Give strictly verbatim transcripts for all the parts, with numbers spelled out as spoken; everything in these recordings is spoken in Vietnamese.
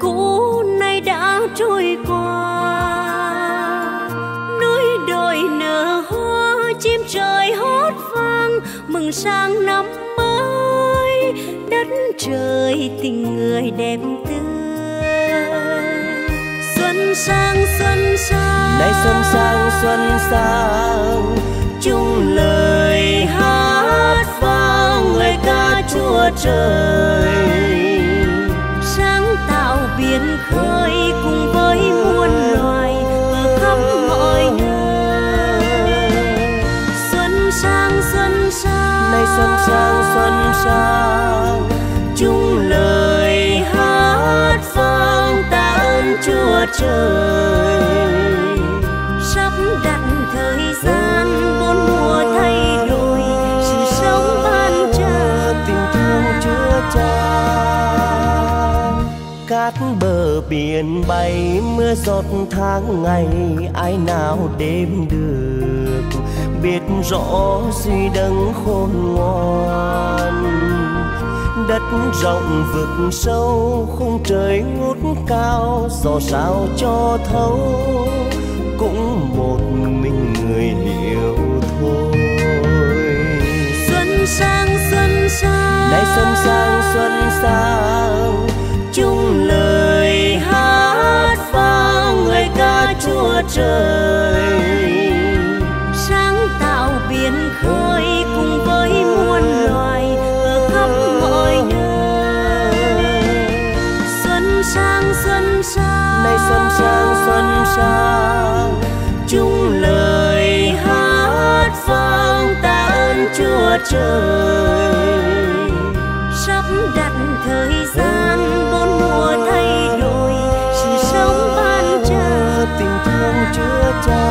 cũ nay đã trôi qua, núi đồi nở hoa, chim trời hót vang mừng sang năm mới. Đất trời tình người đẹp tươi, xuân sang xuân sang, nay xuân sang xuân sang, chung lời hát vang lời ca Chúa trời. Biển khơi cùng với muôn loài ở khắp mọi nơi. Xuân sang xuân sang, nay xuân sang xuân sang, chung lời hát vang tạ ơn Chúa trời. Sắp đặt thời gian bốn mùa thay đổi, sự sống ban trao tình thương Chúa Cha. Cát bờ biển bay mưa giọt tháng ngày, ai nào đêm được biết rõ duy đấng khôn ngoan. Đất rộng vực sâu, khung trời ngút cao, do sao cho thấu cũng một mình người hiểu thôi. Xuân sang xuân sang, nay xuân sang xuân sang, chung lời hát vang lời ca Chúa trời. Sáng tạo biển khơi cùng với muôn loài ở khắp mọi nơi. Xuân sang xuân sang, nay xuân sang xuân sang, chung lời hát vang tạ ơn Chúa trời. Sắp đặt thời gian bốn mùa thay đổi, sự sống ban trao tình thương Chúa Cha.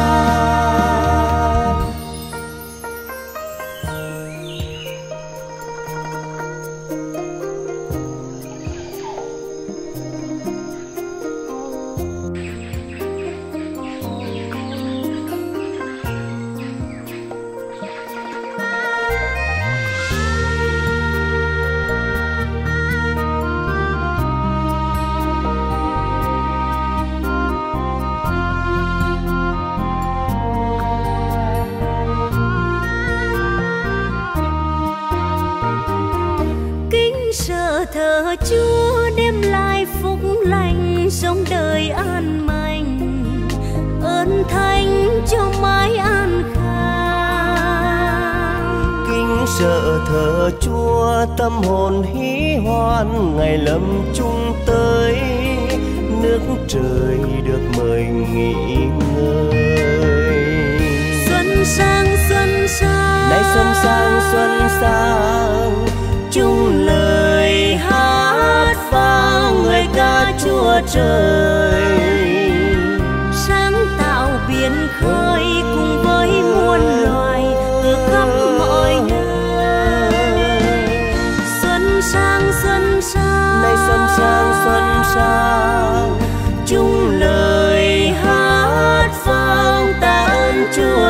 Thờ Chúa đem lại phúc lành, sống đời an lành, ơn thánh cho mãi an khang. Kính sợ thờ Chúa tâm hồn hí hoan, ngày lâm chung tới nước trời được mời nghỉ ngơi. Xuân sang xuân sang, nay xuân sang xuân sang, chung lời hát vang lời ca Chúa trời. Sáng tạo biển khơi cùng với muôn loài ở khắp mọi nơi. Xuân sang xuân sang, nay xuân sang xuân sang, chung lời hát vang tạ ơn Chúa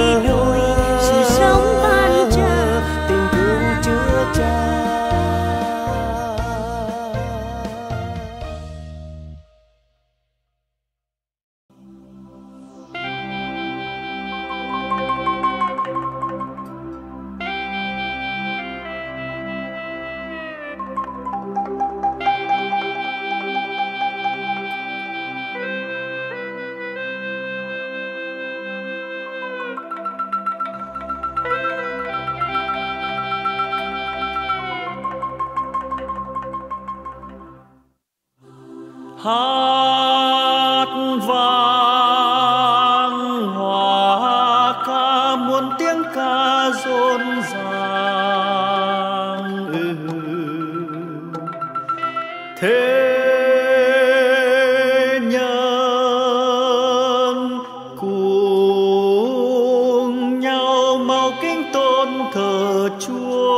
đổi, sự sống ban trao tình thương Chúa Cha. Hát vang hòa ca muôn tiếng ca rộn ràng, ừ. Thế nhân cùng nhau mau kính tôn thờ Chúa.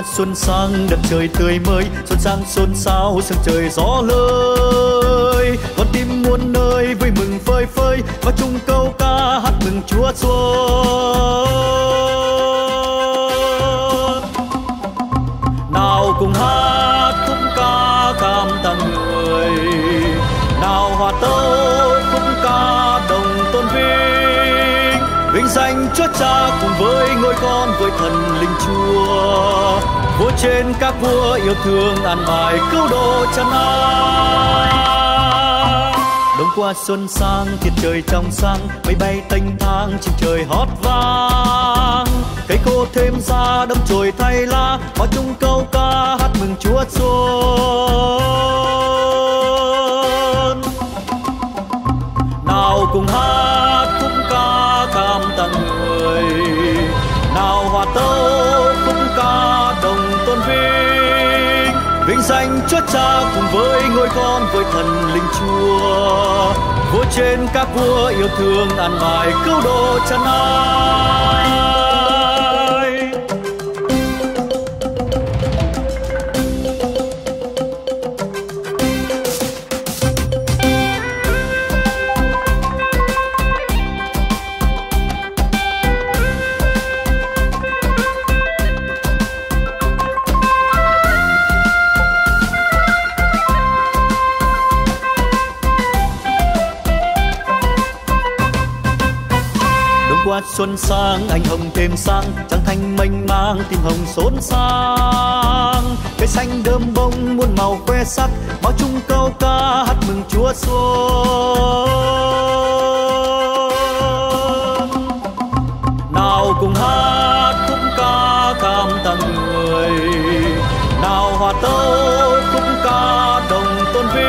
hoa xuân sang đất trời tươi mới, xuân sang xuân sao sương trời gió lơi, con tim muôn nơi vui mừng phơi phới và chung câu ca hát mừng Chúa xuân. Nào cùng hát khúc ca cảm tạ người, nào hòa tấu khúc ca đồng tôn vinh vinh danh Chúa Cha cùng với ngôi con với thần linh Chúa, vua trên các vua yêu thương an bài cứu độ trần ai. Đông qua xuân sang thiên trời trong sáng, mây bay tênh thang trên trời hót vang, cây khô thêm ra đâm chồi thay lá và chung câu ca hát mừng Chúa xuân. Nào cùng hát khúc ca cảm tạ người, nào hòa tấu khúc ca đồng tôn vinh vinh danh Chúa Cha cùng với ngôi con với thần linh Chúa, vua trên các vua yêu thương an bài cứu độ trần ai. Xuân sang anh hồng thêm sang, trăng thanh mênh mang tim hồng xốn sang, cây xanh đơm bông muôn màu khoe sắc bao chung câu ca hát mừng Chúa xuân. Nào cùng hát khúc ca cảm tạ người, nào hòa tấu khúc ca đồng tôn vinh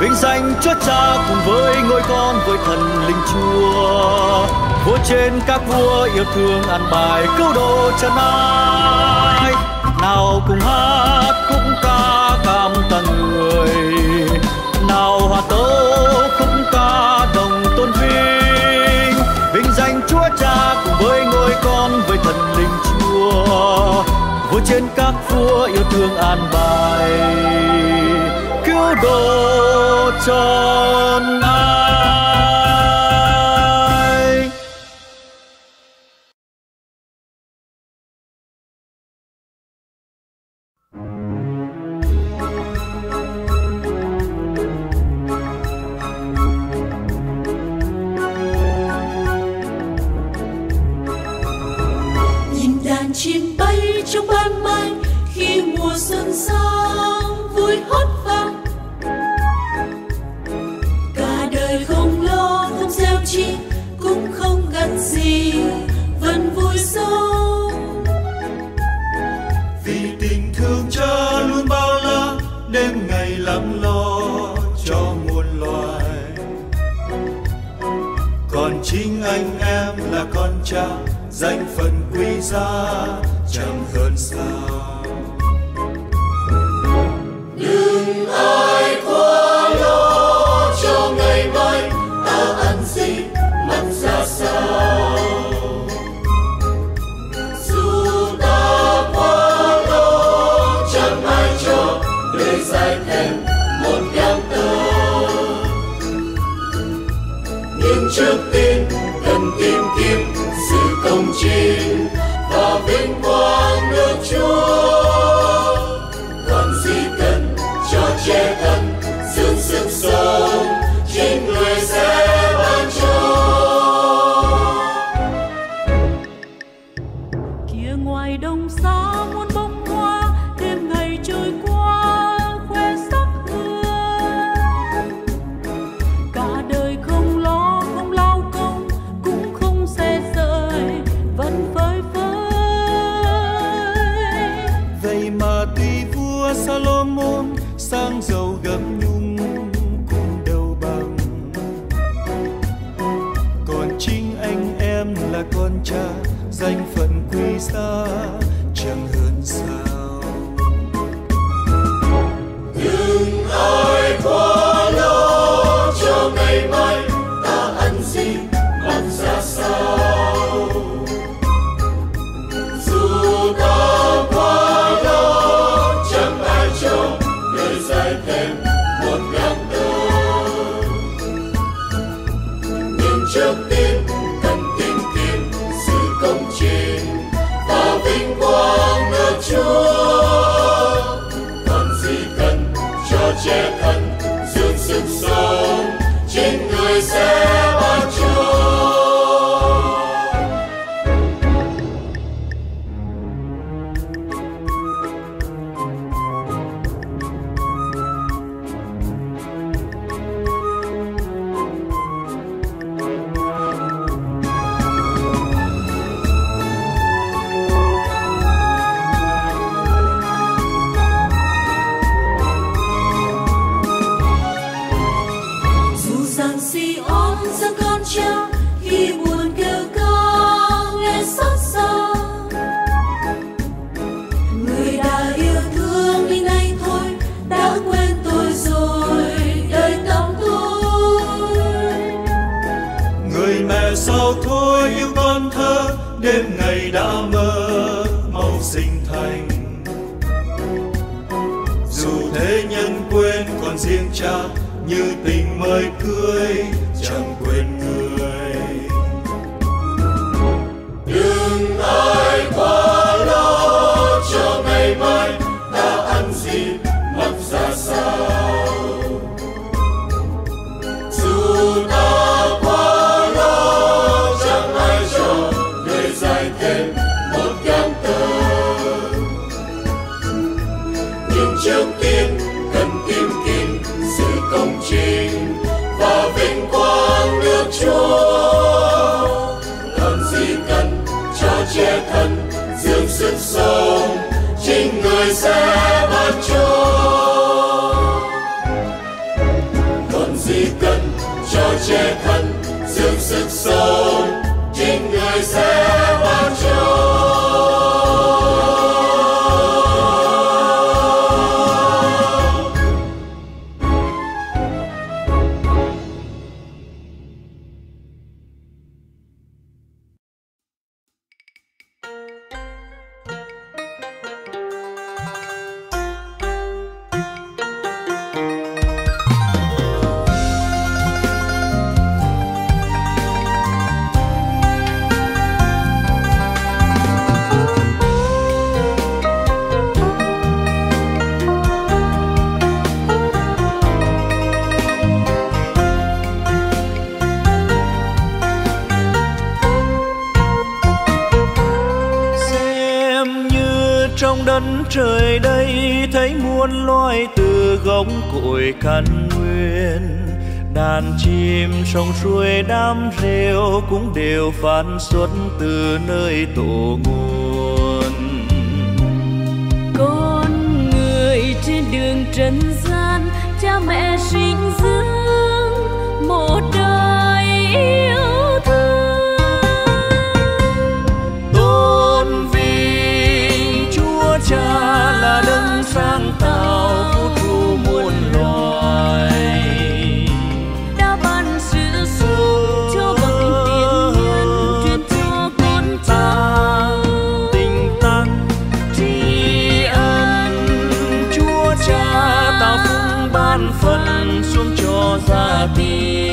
vinh danh Chúa Cha cùng với ngôi con với thần linh Chúa, vua trên các vua yêu thương an bài cứu độ trần ai. Nào cùng hát khúc ca cảm tạ người, nào hòa tấu khúc ca đồng tôn vinh vinh danh Chúa Cha cùng với ngôi con với thần linh Chúa, vua trên các vua yêu thương an bài cứu độ trần ai. Chim bay trong ban mai khi mùa xuân sang vui hót vang, cả đời không lo không gieo chi cũng không gặt gì vẫn vui sống, vì tình thương Cha luôn bao la đêm ngày lắng lo cho muôn loài. Còn chính anh em là con Cha, danh phận quý giá chẳng hơn sao. Đừng ai quá lo cho ngày mai ta ăn gì mặc ra sao. Dù ta quá lo chẳng ai cho đời dài thêm một đám tơ, nhưng trước tiên cần tìm kiếm sự công chính và vinh quang nước Chúa. Còn gì cần cho che thân dưỡng sức sống chính người sẽ ban cho. Kia ngoài đông xa muôn bông hoa, đêm ngày trôi qua khoe sắc hương, cả đời không lo không lao công cũng không xe rời vẫn phơi phới. Vậy mà tuy vua Sa-lô-môn sang giàu gấm nhung cũng đầu bằng, còn chính anh em là con Cha, danh phận quý giá chẳng hơn sao. Đừng ai quá lo cho ngày mai ta ăn gì mặc ra sao. Dù ta trước tiên cần tìm kiếm sự công chính và vinh quang nước Chúa. Còn gì cần cho trẻ thân dưỡng sức sống, chính người sẽ ban cho. Riêng cha như tình mới cưới chẳng quên người. Đừng ai quá lo cho ngày mai ta ăn gì mặc ra sao. Dù ta quá lo chẳng ai cho đời dài thêm một cánh tơ. Nhưng trước tiên cần tìm kiếm công trình và vinh quang nước Chúa. Cần gì cần cho trẻ thân dưỡng sức sống, chính người sẽ ban cho. Cần gì cần cho trẻ thân dưỡng sức sống, chính người sẽ ban cho. Trời đây thấy muôn loài từ gốc cội căn nguyên, đàn chim sông suối đám rêu cũng đều phát xuất từ nơi tổ nguồn. Con người trên đường trần gian cha mẹ sinh dưỡng một đời yêu thương. Tôn vinh Chúa Cha là đấng sáng tạo vũ trụ muôn loài, đã ban sự sống cho bậc tiền nhân, truyền cho con ta tình tăng tri ân. Chúa Cha tạo phúc ban phần xuống cho gia tiên.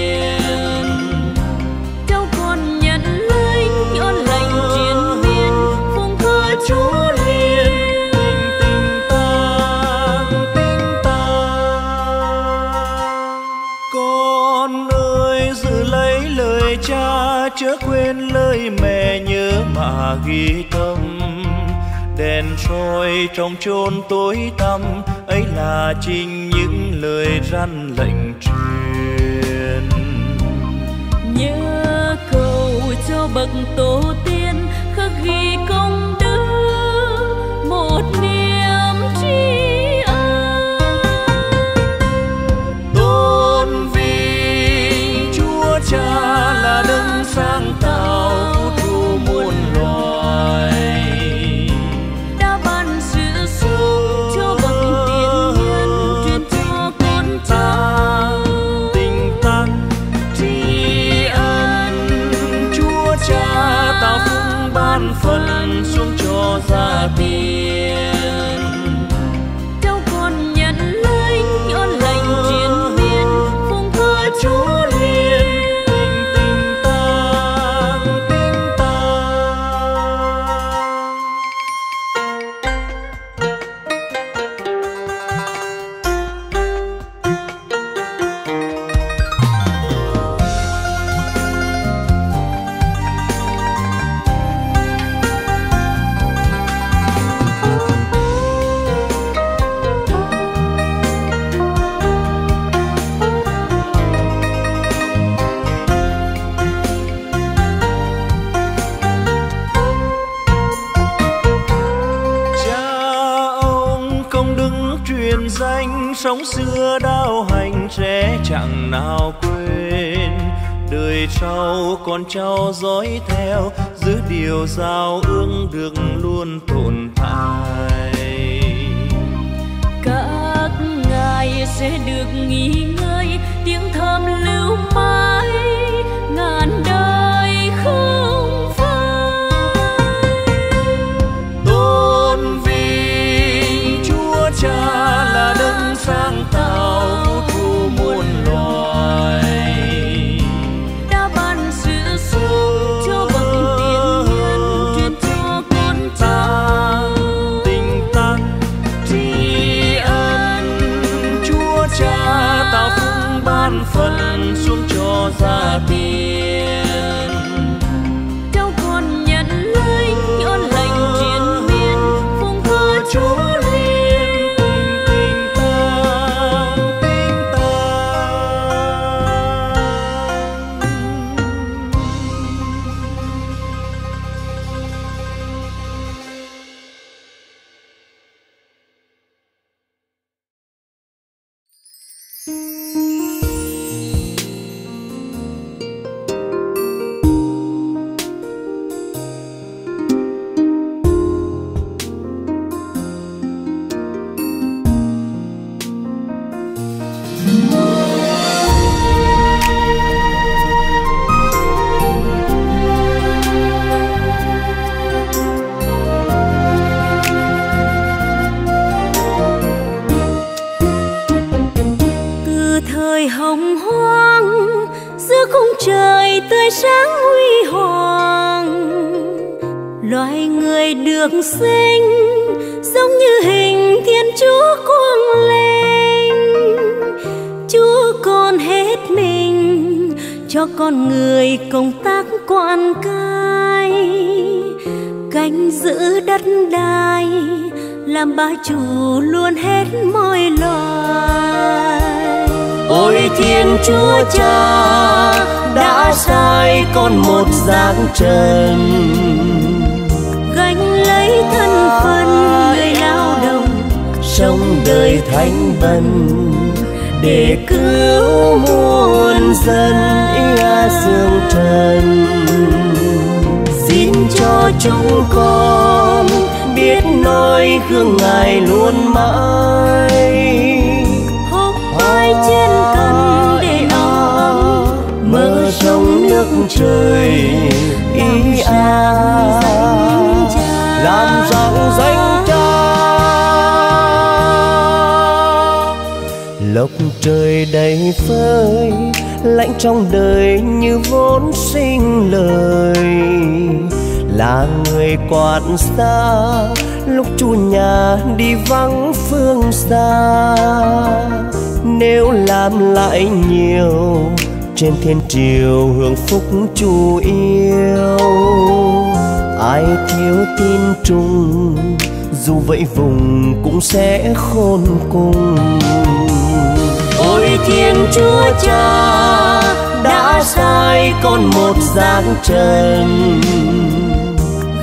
Chớ quên lời mẹ, nhớ mà ghi tâm, đèn soi trong chốn tối tăm ấy là chính những lời răn lệnh truyền. Nhớ cầu cho bậc tổ tiên khắc ghi công đức một niềm tri ân. Tôn vinh Chúa Cha là đấng sáng tạo vũ trụ muôn loài, đã ban sự sống cho bậc tiền nhân, truyền cho con ta tình tăng tri ân. Chúa Cha tạo phúc ban phần xuống cho gia tiên. Chúa liền tình tình ta sống xưa đau hành trẻ chẳng nào quên. Đời sau con cháu dõi theo giữ điều giao ước được luôn tồn tại. Các ngài sẽ được nghỉ ngơi tiếng thơm lưu mãi ngàn đời không phai. Tôn vinh Chúa Cha là đấng sáng tạo vũ trụ muôn loài. Phần xuống cho gia tiên đâu còn nhận lấy ơn lành triền miên phung phơ Chúa liên tình ta tình ta. Sinh giống như hình Thiên Chúa quang linh, Chúa con hết mình cho con người công tác quan cai, canh giữ đất đai làm bá chủ luôn hết mọi loài. Ôi Thiên Chúa Cha đã sai con một xác trần, thân phận người lao động sống đời thánh văn để cứu muôn dân ia dương trần. Xin cho chúng con biết nói gương ngài luôn mãi, hốc hái trên cánh để ấm mơ sông nước trời ý an làm dòng danh Cha. Lộc trời đầy phơi lạnh trong đời như vốn sinh lời, là người quản xa lúc chủ nhà đi vắng phương xa. Nếu làm lại nhiều trên thiên triều hưởng phúc Chủ yêu, ai thiếu tin chung dù vậy vùng cũng sẽ khôn cùng. Ôi Thiên Chúa Cha đã sai con một xác trần,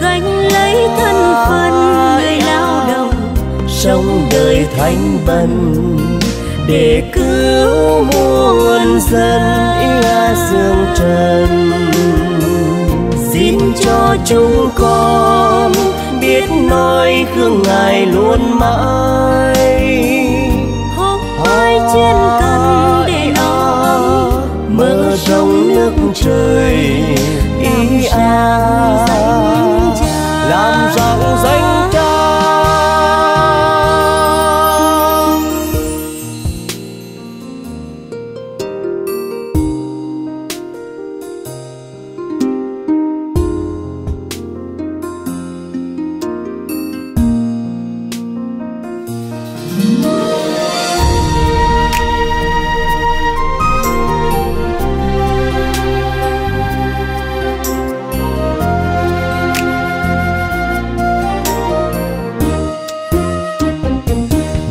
gánh lấy thân phận người lao động sống đời thánh văn để cứu muôn dân ia dương trần. Xin cho chúng con biết nói gương ngài luôn mãi, hốc hái trên cánh để ấm mơ sông nước trời ý an làm dòng danh Cha.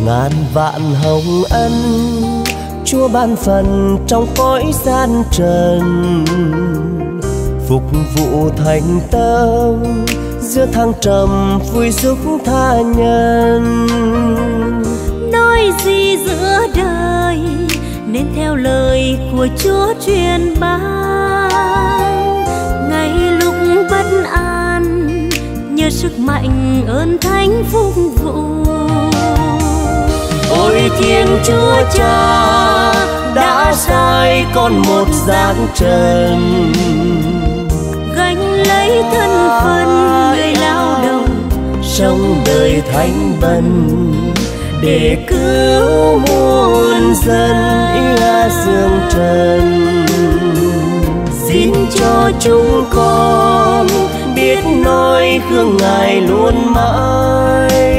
Ngàn vạn hồng ân Chúa ban phần trong cõi gian trần, phục vụ thành tâm giữa thăng trầm vui giúp tha nhân. Nói vui gì giữa đời nên theo lời của Chúa truyền ban. Ngay lúc bất an nhờ sức mạnh ơn thánh phục vụ. Ôi Thiên Chúa Cha đã sai con một dạng trần, gánh lấy thân phận người lao động trong đời thánh bần để cứu muôn dân Ia dương trần. Xin cho chúng con biết nói gương Ngài luôn mãi,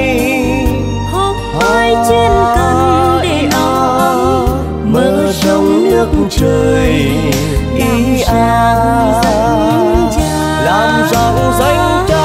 hối trên cánh để nó mở rộng nước trời đi an làm giàu danh Cha.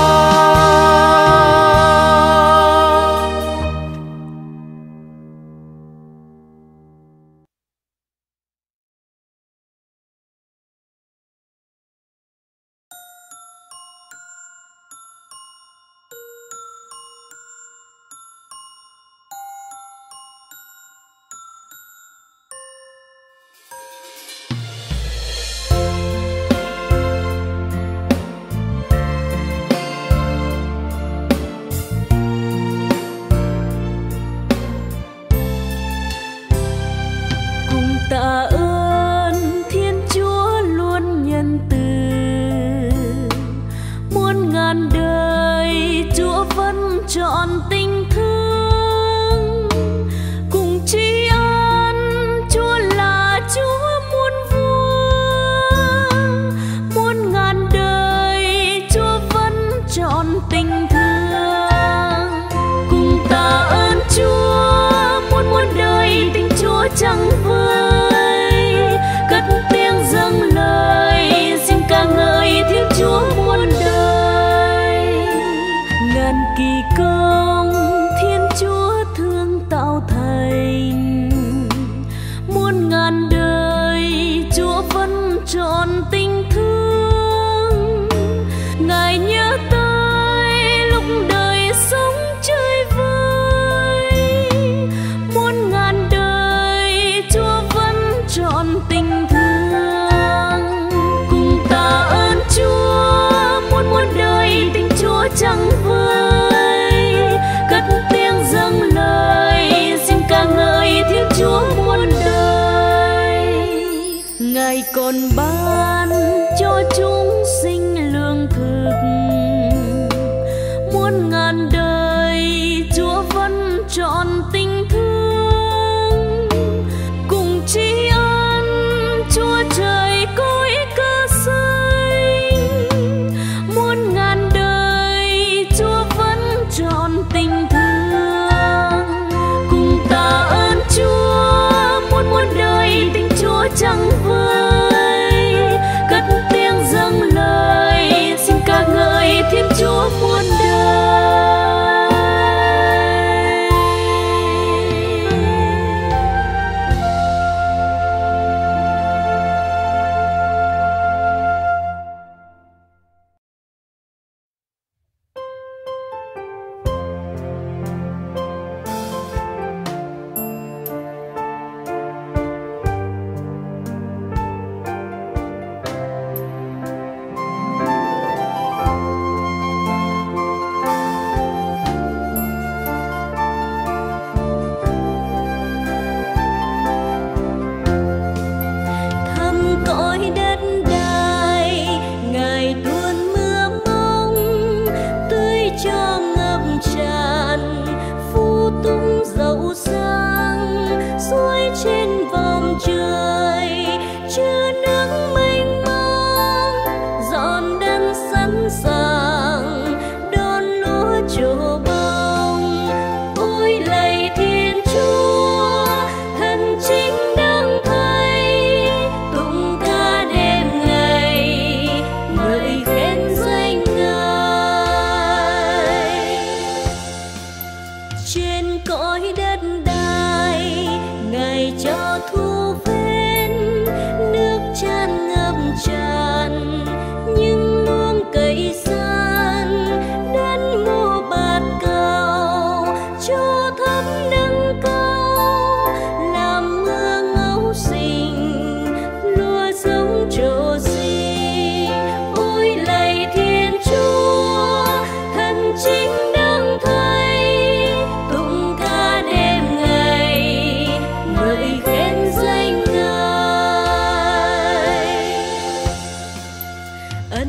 Còn ban cho chúng sinh lương thực,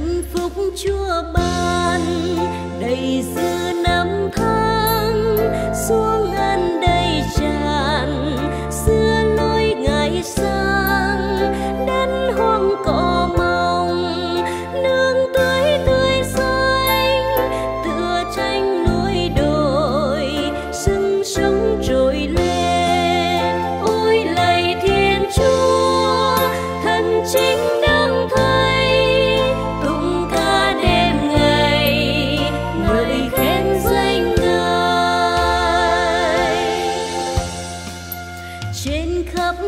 ân phúc Chúa ban đầy dư năm tháng, xuống ăn đầy tràn xưa lối ngày sang, đất hoang cỏ mong nương tưới tươi xanh, tựa tranh núi đồi sưng sống trồi lên. Ôi lạy Thiên Chúa thần chính đang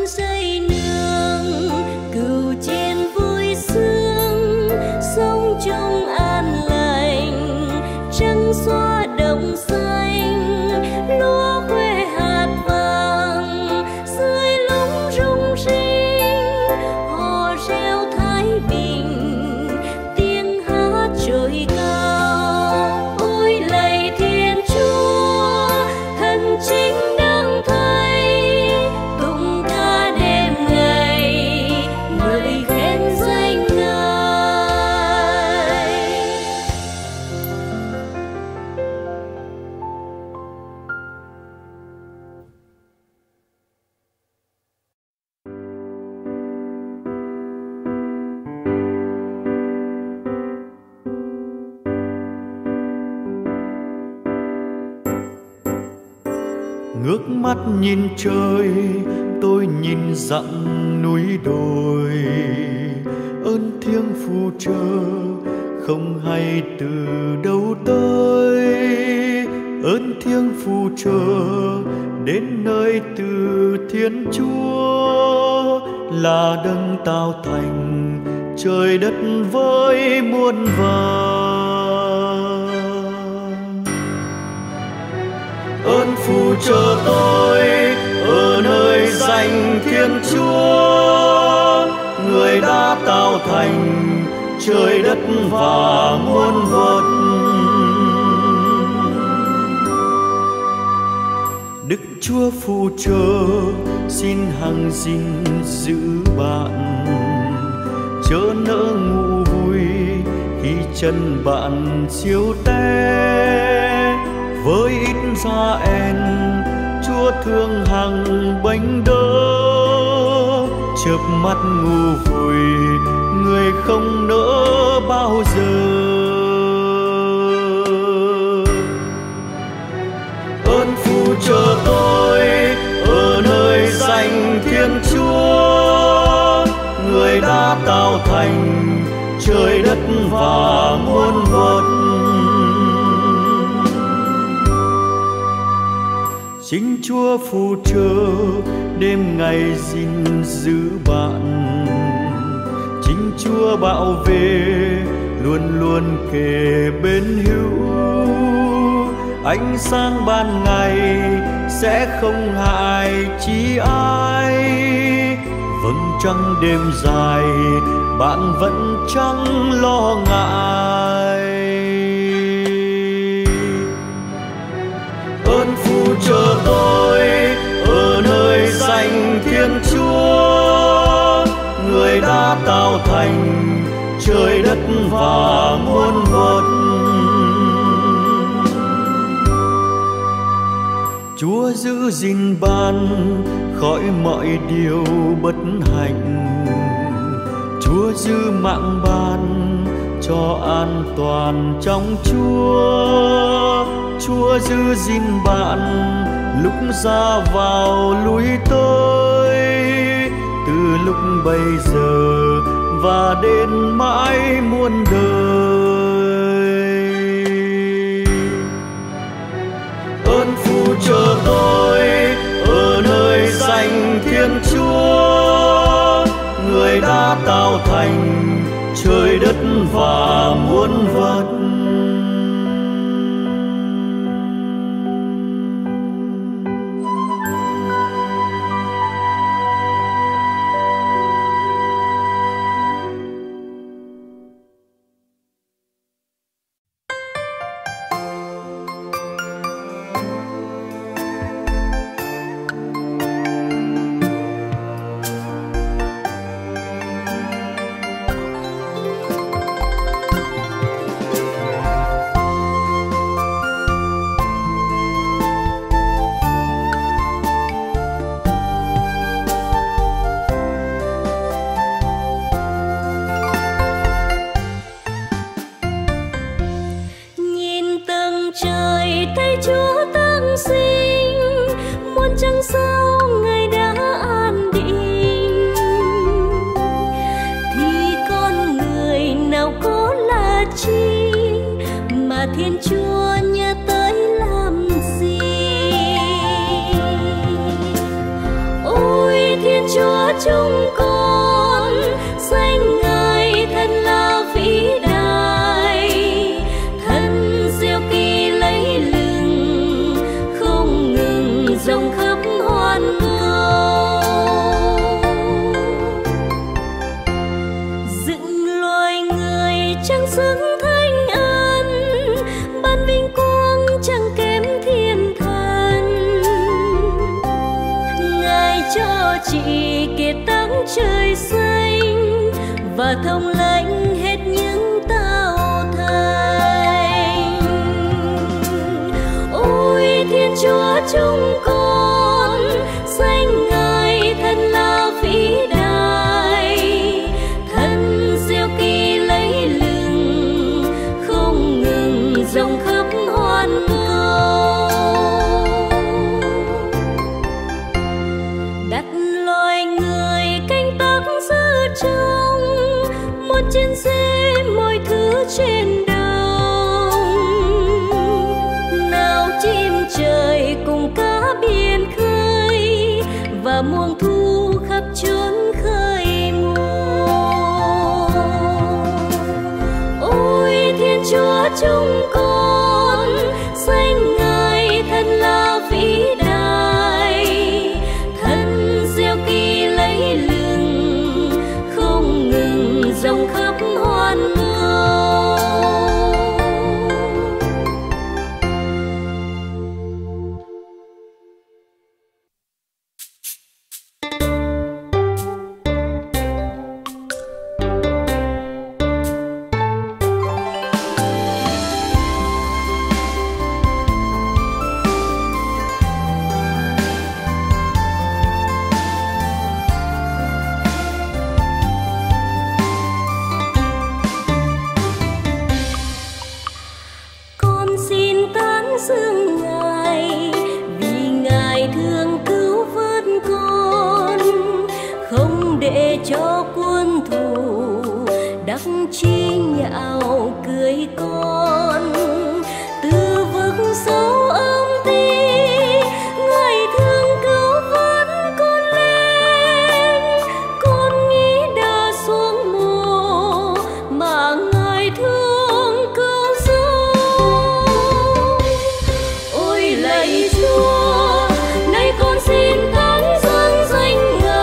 dây nương cừu trên vui sướng, sông trong an lành trăng xoa đồng xanh, lúa khoe hạt vàng dưới lúng rung rinh, hò reo thái bình tiếng hát trôi cao. Ôi lạy Thiên Chúa thần chính đang thấy, ngước mắt nhìn trời tôi nhìn dặn núi đồi, ơn thiêng phù trợ không hay từ đâu tới, ơn thiêng phù trợ đến nơi từ Thiên Chúa, là đấng tạo thành trời đất với muôn vàn. Ơn phù trợ tôi ở nơi danh Thiên Chúa, người đã tạo thành trời đất và muôn vật. Đức Chúa phù trợ xin hằng gìn giữ bạn, chớ nỡ ngủ vui khi chân bạn siêu té. Với ít gia em Chúa thương hằng bánh đỡ, chớp mắt ngu vùi người không nỡ bao giờ. Ơn phù trợ tôi ở nơi danh Thiên Chúa, người đã tạo thành trời đất và muôn vật. Chính Chúa phù trợ đêm ngày gìn giữ bạn, chính Chúa bảo vệ luôn luôn kề bên hữu, ánh sáng ban ngày sẽ không hại chi ai, vầng trăng đêm dài bạn vẫn chẳng lo ngại. Ơn phù trợ tôi ở nơi danh Thiên Chúa, người đã tạo thành trời đất và muôn vật. Chúa giữ gìn ban khỏi mọi điều bất hạnh, Chúa giữ mạng ban cho an toàn trong Chúa. Chúa giữ gìn bạn lúc ra vào lui tới, từ lúc bây giờ và đến mãi muôn đời. Ơn phù trợ tôi ở nơi danh Thiên Chúa, người đã tạo thành trời đất và muôn vật. xứng thanh ân, ban vinh quang chẳng kém thiên thần. Ngài cho chị kiệt tác trời xanh và thông lãnh hết những tao thành. Ôi Thiên Chúa chúng con xanh Ngài thân là vĩ đại, dòng khắp hoan cầu đặt loài người canh tác giữa trong một chiến sĩ mọi thứ trên đồng. Nào chim trời cùng cá biển khơi và muông thu khắp chốn khơi mùa. Ôi Thiên Chúa chúng con xanh Ngài thân là vĩ đại, thân diệu kỳ lấy lừng không ngừng dòng khắp hoan ngô. Chúa, nay con xin thánh dâng danh Ngài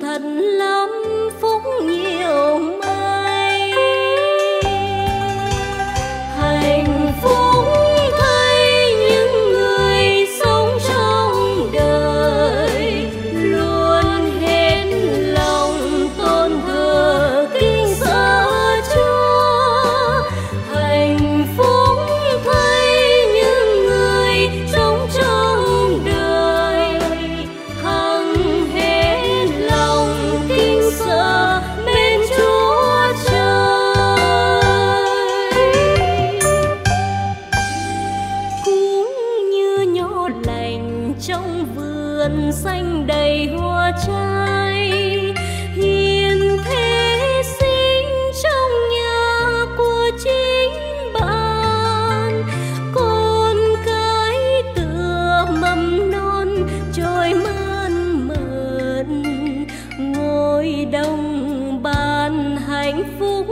thật lắm phúc nhiều may, hạnh phúc thấy những người sống trong đời luôn hết lòng tôn thờ kính sợ Chúa. Hạnh phúc thấy những người sống trong đời hằng hết lòng kính sợ bên Chúa trời. Cũng như nho lành trong vườn xanh đầy hoa trái, hiền thế sinh trong nhà của chính bạn. Con cái tựa mầm non trôi man mờn, ngồi đồng bàn hạnh phúc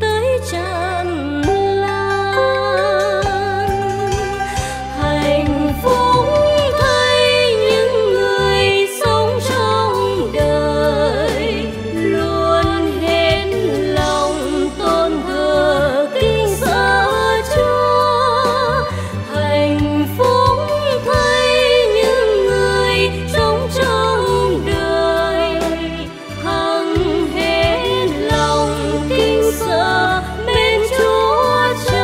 tới tràn lan. Hạnh phúc thấy những người sống trong đời luôn hết lòng tôn thờ kính sợ Chúa. Hạnh phúc thấy những người sống trong đời hằng hết lòng kính sợ bên Chúa trời.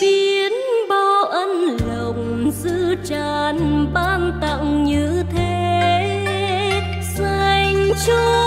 Biết bao ân lòng dư tràn ban tặng như thế, dành cho